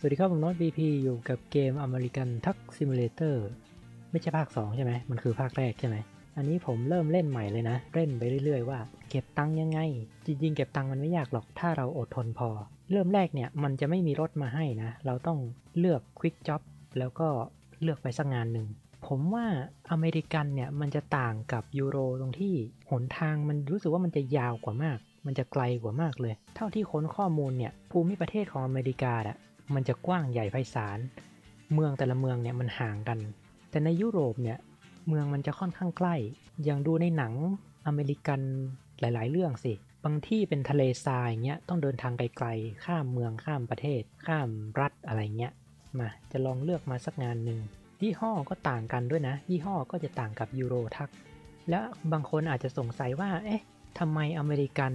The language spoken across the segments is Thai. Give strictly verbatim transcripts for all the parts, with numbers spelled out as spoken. สวัสดีครับผมน็อต บี พี อยู่กับเกม American Truck Simulator ไม่ใช่ภาคสองใช่ไหมมันคือภาคแรกใช่ไหมอันนี้ผมเริ่มเล่นใหม่เลยนะเล่นไปเรื่อยๆว่าเก็บตังค์ยังไงจริงๆเก็บตังค์มันไม่ยากหรอกถ้าเราอดทนพอเริ่มแรกเนี่ยมันจะไม่มีรถมาให้นะเราต้องเลือก Quick Job แล้วก็เลือกไปสักงานหนึ่งผมว่าอเมริกันเนี่ยมันจะต่างกับยูโรตรงที่หนทางมันรู้สึกว่ามันจะยาวกว่ามากมันจะไกลกว่ามากเลยเท่าที่ค้นข้อมูลเนี่ยภูมิประเทศของอเมริกาอะมันจะกว้างใหญ่ไพศาลเมืองแต่ละเมืองเนี่ยมันห่างกันแต่ในยุโรปเนี่ยเมืองมันจะค่อนข้างใกล้อย่างดูในหนังอเมริกันหลายๆเรื่องสิบางที่เป็นทะเลทรายเงี้ยต้องเดินทางไกลๆข้ามเมืองข้ามประเทศข้ามรัฐอะไรเงี้ยมาจะลองเลือกมาสักงานหนึ่งยี่ห้อก็ต่างกันด้วยนะยี่ห้อก็จะต่างกับยูโรทักแล้วบางคนอาจจะสงสัยว่าเอ๊ะทำไมอเมริกัน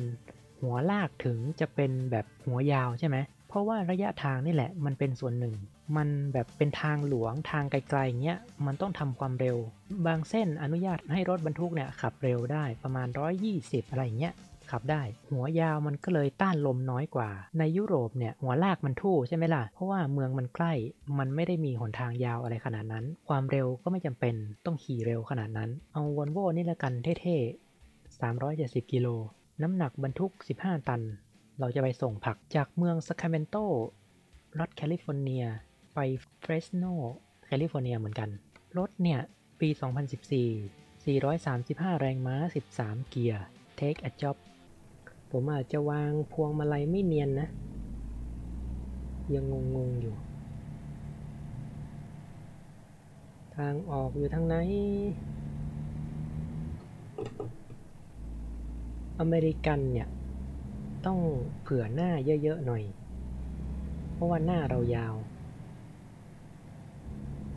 หัวลากถึงจะเป็นแบบหัวยาวใช่ไหมเพราะว่าระยะทางนี่แหละมันเป็นส่วนหนึ่งมันแบบเป็นทางหลวงทางไกลๆเงี้ยมันต้องทำความเร็วบางเส้นอนุญาตให้รถบรรทุกเนี่ยขับเร็วได้ประมาณหนึ่งร้อยยี่สิบอะไรเงี้ยขับได้หัวยาวมันก็เลยต้านลมน้อยกว่าในยุโรปเนี่ยหัวลากมันทู่ใช่ไหมล่ะเพราะว่าเมืองมันใกล้มันไม่ได้มีหนทางยาวอะไรขนาดนั้นความเร็วก็ไม่จำเป็นต้องขี่เร็วขนาดนั้นเอาวอลโว่นี่ละกันเท่ๆสามร้อยเจ็ดสิบกิโลน้ำหนักบรรทุกสิบห้าตันเราจะไปส่งผักจากเมืองซาคราเมนโตรัฐแคลิฟอร์เนียไปเฟรสโนแคลิฟอร์เนียเหมือนกันรถเนี่ยปีสองพันสิบสี่ สี่ร้อยสามสิบห้าแรงม้าสิบสามเกียร์ Take a job ผมอาจจะวางพวงมาลัยไม่เนียนนะยังงงๆอยู่ทางออกอยู่ทางไหนอเมริกันเนี่ยต้องเผื่อหน้าเยอะๆหน่อยเพราะว่าหน้าเรายาว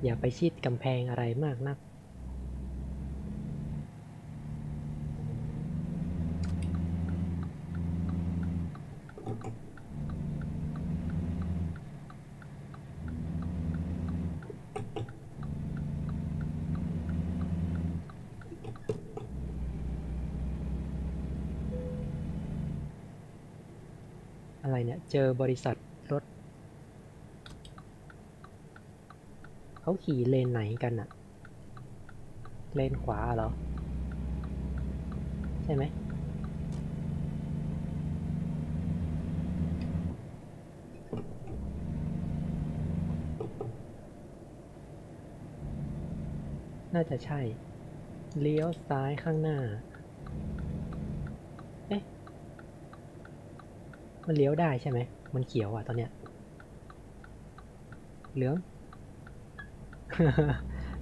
อย่าไปชิดกำแพงอะไรมากนักอะไรเนี่ยเจอบริษัทรถเขาขี่เลนไหนกันอะเลนขวาเหรอใช่ไหมน่าจะใช่เลี้ยวซ้ายข้างหน้าเอ๊ะมันเลี้ยวได้ใช่ไหมมันเขียวอ่ะตอนเนี้ยเหลือง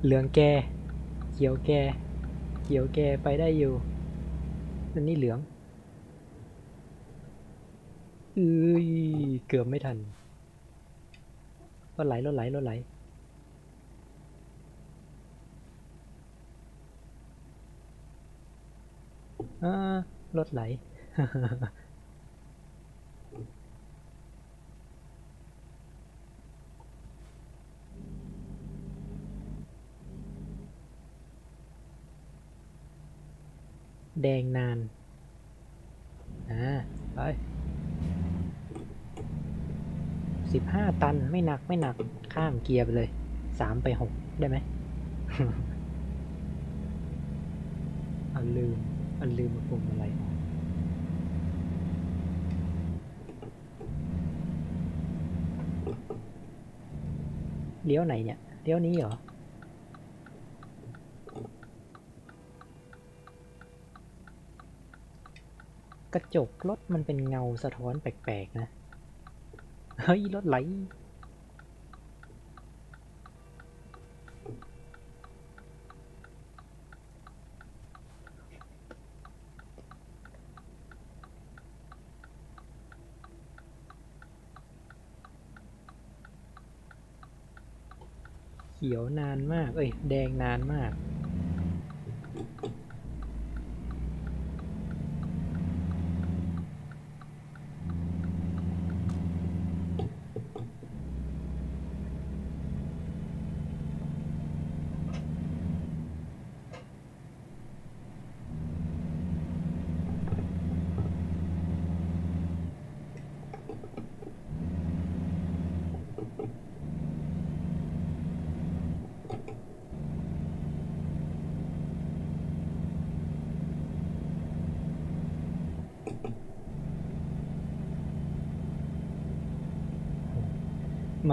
เหลืองแกเขียวแกเขียวแกไปได้อยู่อันนี้เหลืองอือเกือบไม่ทันรถไหลรถไหลรถไหลอ่ารถไหล แดงนานอ่าไปสิบห้าตันไม่หนักไม่หนักข้ามเกียร์ไปเลยสามไปหกได้ไหม อันลืมอันลืมมาปุ่มอะไรเลี้ยวไหนเนี่ยเลี้ยวนี้เหรอกระจกรถมันเป็นเงาสะท้อนแปลกๆนะเฮ้ยรถไหลเขียวนานมากเอ้ยแดงนานมาก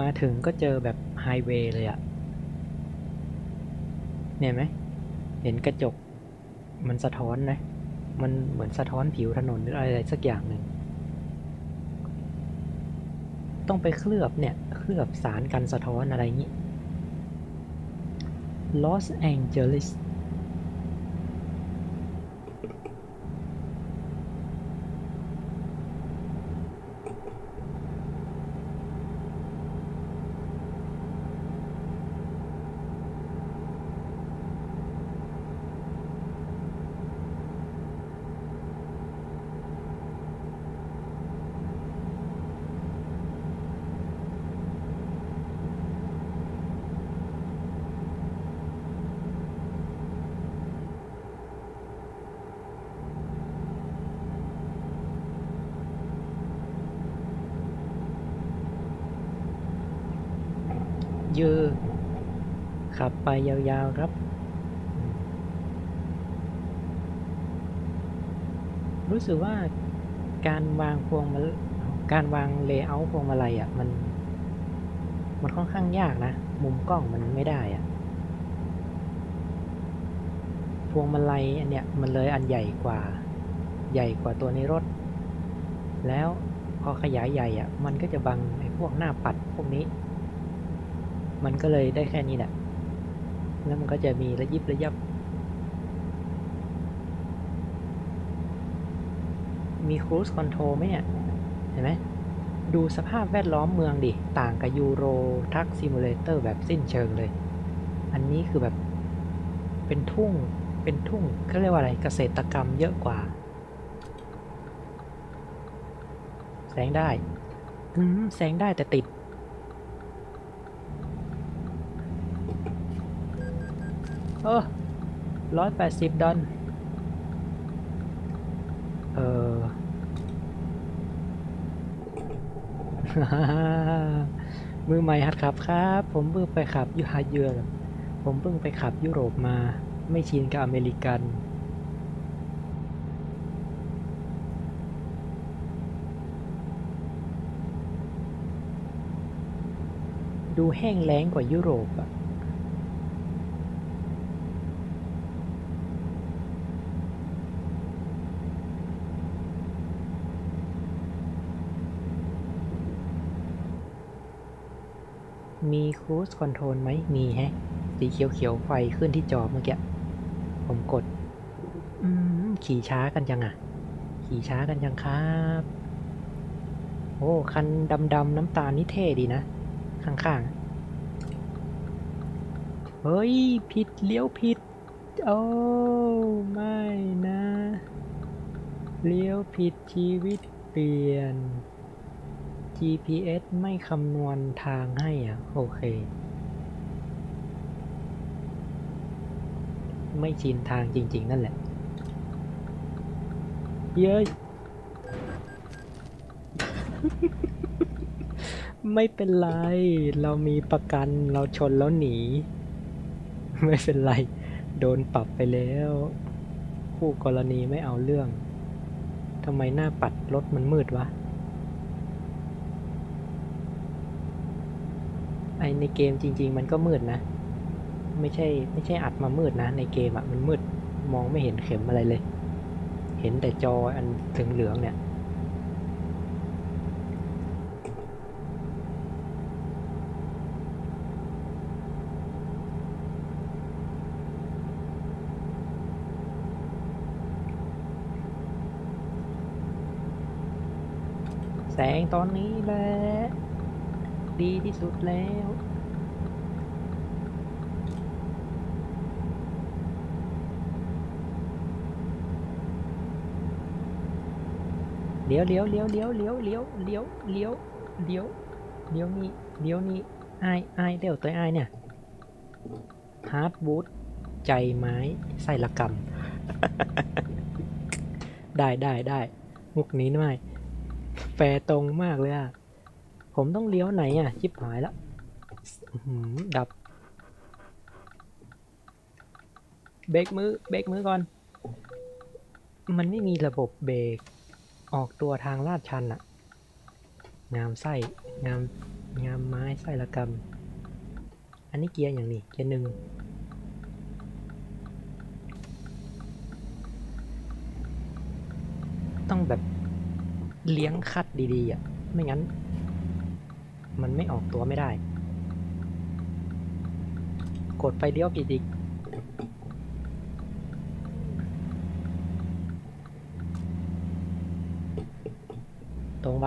มาถึงก็เจอแบบไฮเวย์เลยอะเนี่ยไหมเห็นกระจกมันสะท้อนนะมันเหมือนสะท้อนผิวถนนหรืออะไรสักอย่างหนึ่งต้องไปเคลือบเนี่ยเคลือบสารกันสะท้อนอะไรงี้ Los Angeles ยืดขับไปยาวๆครับรู้สึกว่าการวางพวงมาการวางเลเยอร์พวงมาลัยอ่ะมันมันค่อนข้างยากนะมุมกล้องมันไม่ได้อ่ะพวงมาลัยอันเนี้ยมันเลยอันใหญ่กว่าใหญ่กว่าตัวในรถแล้วพอขยายใหญ่อ่ะมันก็จะบังไอ้พวกหน้าปัดพวกนี้มันก็เลยได้แค่นี้แหละแล้วมันก็จะมีระยิบระยับมี Cruise Control ไหมเนี่ยเห็นไหมดูสภาพแวดล้อมเมืองดิต่างกับ Euro Truck Simulator แบบสิ้นเชิงเลยอันนี้คือแบบเป็นทุ่งเป็นทุ่งเขาเรียกว่าอะไรเกษตรกรรมเยอะกว่าแซงได้อืมแซงได้แต่ติดเออร้อยแปดสิบดอลเออ มือใหม่หัดขับครับผมเพิ่งไปขับยูฮาเยือนผมเพิ่งไปขับยุโรปมาไม่ชินกับอเมริกันดูแห้งแล้งกว่ายุโรปอะมี Cruise Control ไหมมีแฮะสีเขียวๆไฟขึ้นที่จอเมื่อกี้ผมกดขี่ช้ากันยังอ่ะขี่ช้ากันยังครับโอ้คันดำๆน้ำตาลนี่เท่ดีนะข้างๆเฮ้ยผิดเลี้ยวผิดโอ้ไม่นะเลี้ยวผิดชีวิตเปลี่ยนจี พี เอส ไม่คำนวณทางให้อ่ะโอเคไม่ชินทางจริงๆนั่นแหละเย้ย ไม่เป็นไรเรามีประกันเราชนแล้วหนีไม่เป็นไรโดนปรับไปแล้วคู่กรณีไม่เอาเรื่องทำไมหน้าปัดรถมันมืดวะไอในเกมจริงๆมันก็มืดนะไม่ใช่ไม่ใช่อัดมามืดนะในเกมอ่ะมันมืดมองไม่เห็นเข็มอะไรเลยเห็นแต่จออันถึงเหลืองเนี่ยแสงตอนนี้แหละดีที่สุดแล้วเลี้ยวเลี้ยวเลี้ยวเลี้ยวเลี้ยวเลี้ยวเลี้ยวเลี้ยวเลี้ยวเลี้ยวนี่เลี้ยวนี่ไอ้ไอ้เดี๋ยวตัวไอ้เนี่ยฮาร์ดบูทใจไม้ไส้ละกำ ได้ได้ได้มุกนี้ไม่แฟร์ตรงมากเลยอะผมต้องเลี้ยวไหนอ่ะชิบหายแล้วดับเบรกมือเบรกมือก่อนมันไม่มีระบบเบรกออกตัวทางลาดชันอ่ะงามไส้งาม งามไม้ไส้ละกำอันนี้เกียร์อย่างนี้เกียร์หนึ่งต้องแบบเลี้ยงคัดดีๆอ่ะไม่งั้นมันไม่ออกตัวไม่ได้กดไปเลี้ยวกี่ดิตรงไป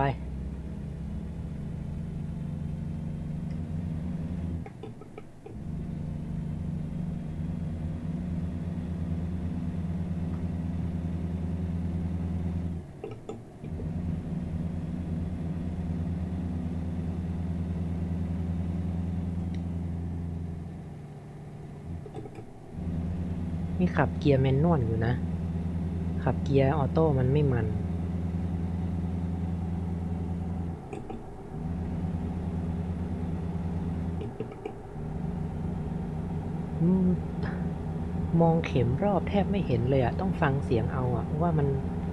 นี่ขับเกียร์แมนนวลอยู่นะขับเกียร์ออโต้มันไม่มันมองเข็มรอบแทบไม่เห็นเลยอะต้องฟังเสียงเอาอะว่ามัน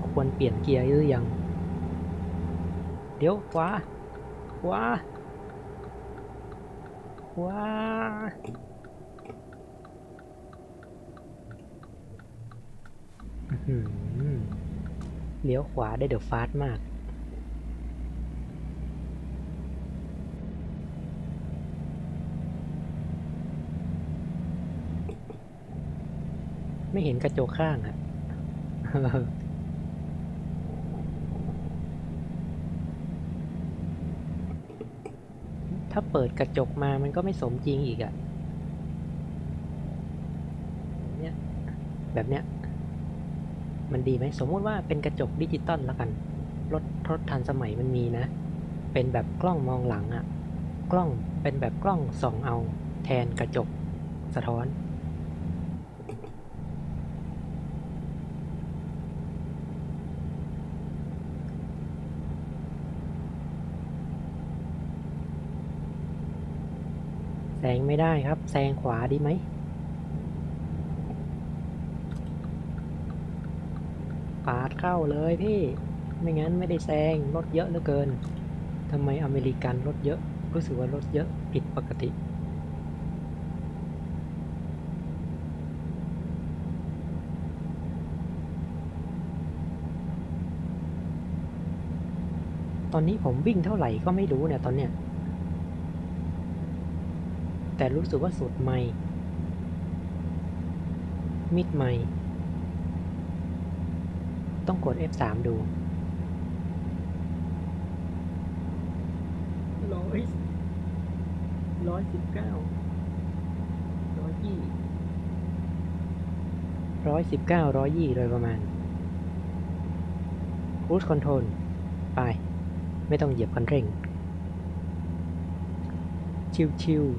ควรเปลี่ยนเกียร์หรือยังเดี๋ยวขวาขวาขวาเลี้ยวขวาได้เดอะฟาสต์มากไม่เห็นกระจกข้างอะถ้าเปิดกระจกมามันก็ไม่สมจริงอีกอะเนี่ยแบบเนี้ยมันดีไหมสมมติว่าเป็นกระจกดิจิตอลละกันรถรถทันสมัยมันมีนะเป็นแบบกล้องมองหลังอะกล้องเป็นแบบกล้องส่องเอาแทนกระจกสะท้อนแซงไม่ได้ครับแซงขวาดีไหมปาดเข้าเลยพี่ไม่งั้นไม่ได้แซงรถเยอะเหลือเกินทำไมอเมริกันรถเยอะรู้สึกว่ารถเยอะผิดปกติตอนนี้ผมวิ่งเท่าไหร่ก็ไม่รู้เนี่ยตอนเนี้ยแต่รู้สึกว่าสุดใหม่มิดใหม่ต้องกด เอฟ สาม ดูร้อยร้อยสิบเก้าร้อยยี่ร้อยสิบเก้าร้อยยี่โดยประมาณ Cruise Control ไปไม่ต้องเหยียบคันเร่งชิวๆ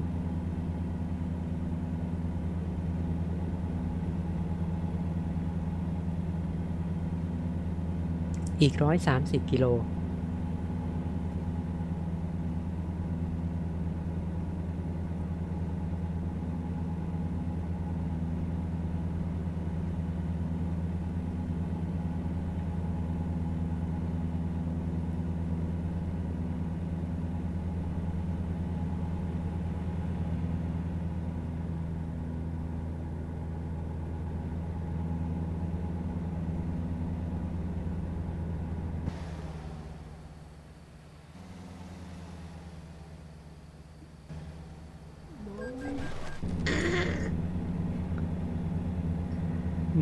อีกร้อยสามสิบกิโล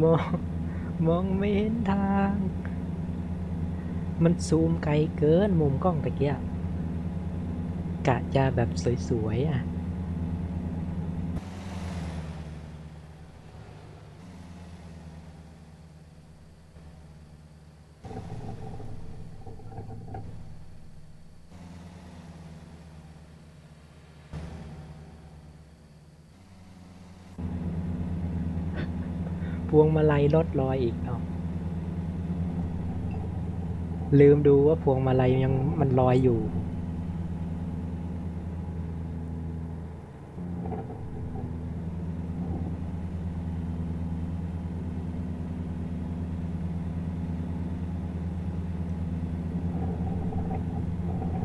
มองมองไม่เห็นทางมันซูมไกลเกินมุมกล้องตะเกียบกะจะแบบสวยๆอ่ะพวงมาลัยลดลอยอีกเอ้าลืมดูว่าพวงมาลัยยังมันลอยอยู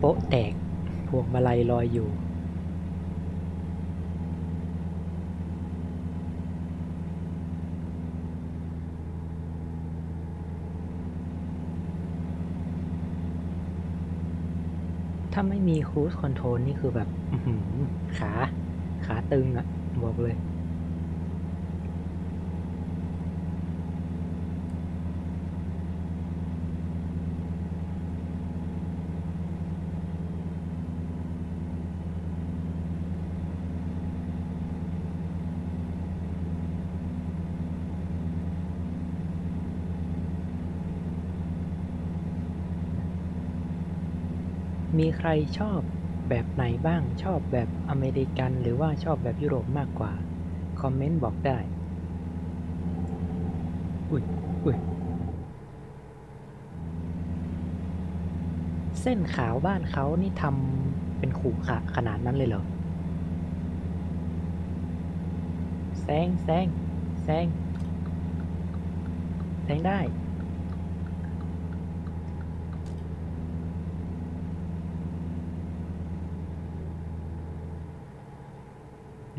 ่โป๊ะแตกพวง มาลัยลอยอยู่ถ้าไม่มี Cruise Control นี่คือแบบขาขาตึงอะบอกเลยมีใครชอบแบบไหนบ้างชอบแบบอเมริกันหรือว่าชอบแบบยุโรปมากกว่าคอมเมนต์บอกได้อุ๊ยอุ๊ยเส้นขาวบ้านเขานี่ทำเป็นขู่ขะขนาดนั้นเลยเหรอแซงแซงแซงแซงได้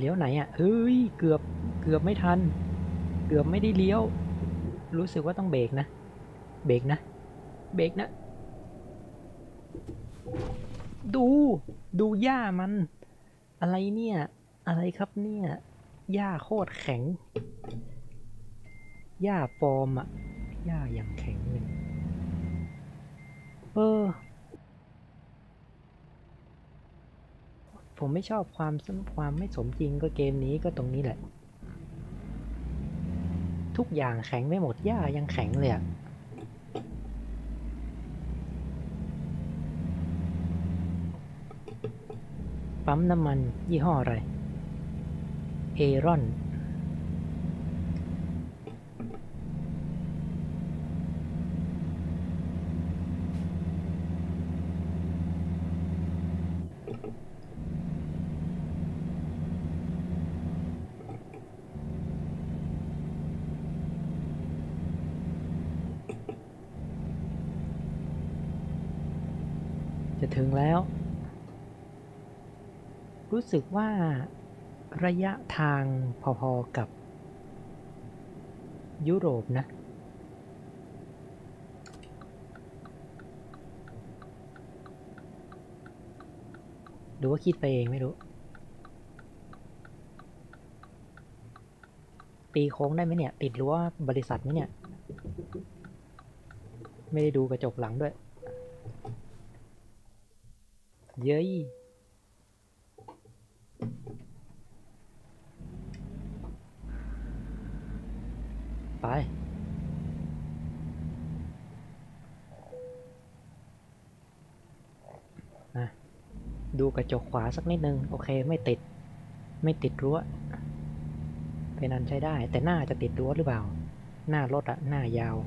เลี้ยวไหนอ่ะเฮ้ยเกือบเกือบไม่ทันเกือบไม่ได้เลี้ยวรู้สึกว่าต้องเบรกนะเบรกนะเบรกนะดูดูหญ้ามันอะไรเนี่ยอะไรครับเนี่ยหญ้าโคตรแข็งหญ้าฟอร์มอ่ะหญ้าอย่างแข็งเลยเออผมไม่ชอบความความไม่สมจริงก็เกมนี้ก็ตรงนี้แหละทุกอย่างแข็งไม่หมดหญ้ายังแข็งเลยอะปั๊มน้ำมันยี่ห้ออะไรเอรอนถึงแล้วรู้สึกว่าระยะทางพอๆกับยุโรปนะดูว่าคิดไปเองไม่รู้ตีโค้งได้ไหมเนี่ยติดรั้วบริษัทไหมเนี่ยไม่ได้ดูกระจกหลังด้วยเย้ยไปนะดูกระจกขวาสักนิดนึงโอเคไม่ติดไม่ติดรั้วเป็นอันใช้ได้แต่หน้าจะติดรั้วหรือเปล่าหน้ารถอะหน้ายาว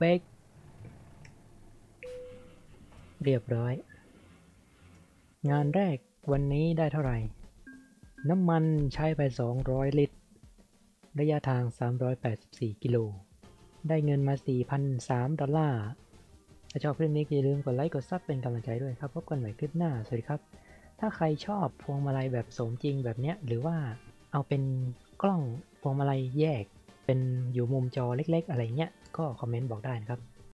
เบรกเรียบร้อยงานแรกวันนี้ได้เท่าไหร่น้ำมันใช้ไปสองร้อยลิตรระยะทางสามร้อยแปดสิบสี่กิโลได้เงินมา สี่พันสามร้อย ดอลลาร์ถ้าชอบคลิปนี้อย่าลืมกดไลค์กดซับเป็นกำลังใจด้วยครับพบกันใหม่คลิปหน้าสวัสดีครับถ้าใครชอบพวงมาลัยแบบสมจริงแบบเนี้ยหรือว่าเอาเป็นกล้องพวงมาลัยแยกเป็นอยู่มุมจอเล็กๆอะไรเงี้ยก็คอมเมนต์บอกได้นะครับ